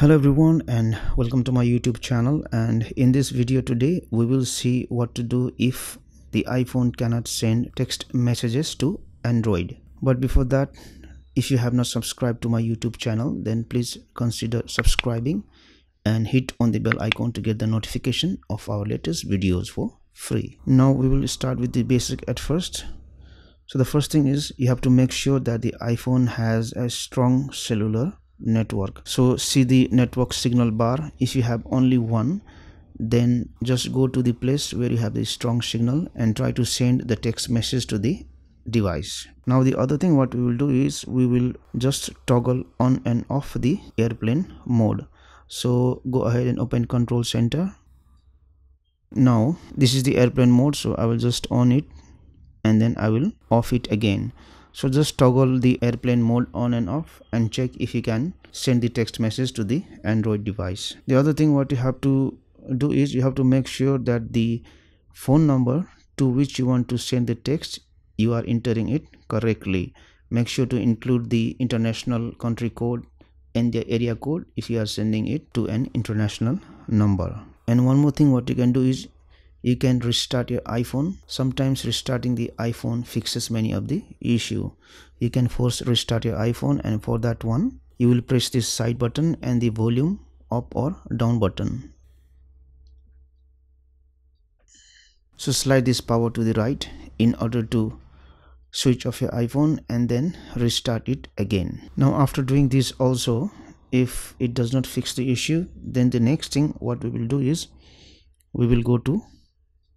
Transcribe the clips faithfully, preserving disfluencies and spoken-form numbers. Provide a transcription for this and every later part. Hello everyone and welcome to my YouTube channel, and in this video today we will see what to do if the iPhone cannot send text messages to Android. But before that, if you have not subscribed to my YouTube channel, then please consider subscribing and hit on the bell icon to get the notification of our latest videos for free. Now we will start with the basic at first. So the first thing is you have to make sure that the iPhone has a strong cellular network. So see the network signal bar. If you have only one, then just go to the place where you have the strong signal and try to send the text message to the device. Now the other thing what we will do is we will just toggle on and off the airplane mode. So go ahead and open control center. Now this is the airplane mode, so I will just on it and then I will off it again. So just toggle the airplane mode on and off and check if you can send the text message to the Android device. The other thing what you have to do is you have to make sure that the phone number to which you want to send the text, you are entering it correctly. Make sure to include the international country code and the area code if you are sending it to an international number. And one more thing what you can do is you can restart your iPhone. Sometimes restarting the iPhone fixes many of the issue. You can force restart your iPhone, and for that one you will press this side button and the volume up or down button. So slide this power to the right in order to switch off your iPhone and then restart it again. Now after doing this also, if it does not fix the issue, then the next thing what we will do is we will go to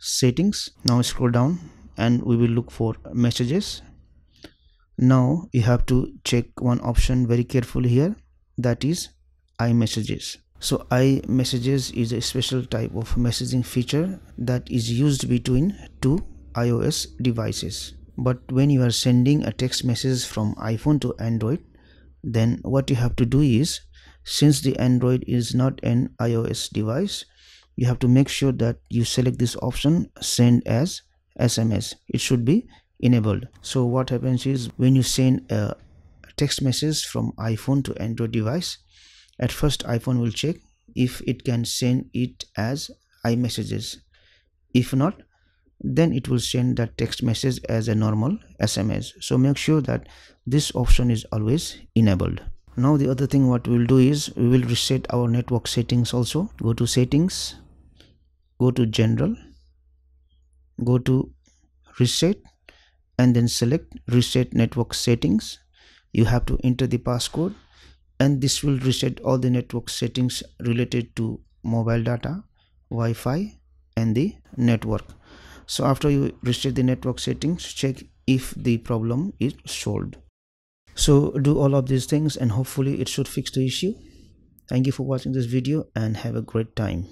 settings. Now scroll down and we will look for messages. Now you have to check one option very carefully here, that is iMessages. So iMessages is a special type of messaging feature that is used between two iOS devices. But when you are sending a text message from iPhone to Android, then what you have to do is, since the Android is not an iOS device, you have to make sure that you select this option, send as S M S. It should be enabled. So what happens is, when you send a text message from iPhone to Android device, at first iPhone will check if it can send it as iMessages. If not, then it will send that text message as a normal S M S. So make sure that this option is always enabled. Now the other thing what we will do is we will reset our network settings also. Go to settings, go to general, go to reset, and then select reset network settings. You have to enter the passcode, and this will reset all the network settings related to mobile data, Wi-Fi, and the network. So after you reset the network settings, check if the problem is solved. So do all of these things and hopefully it should fix the issue. Thank you for watching this video and have a great time.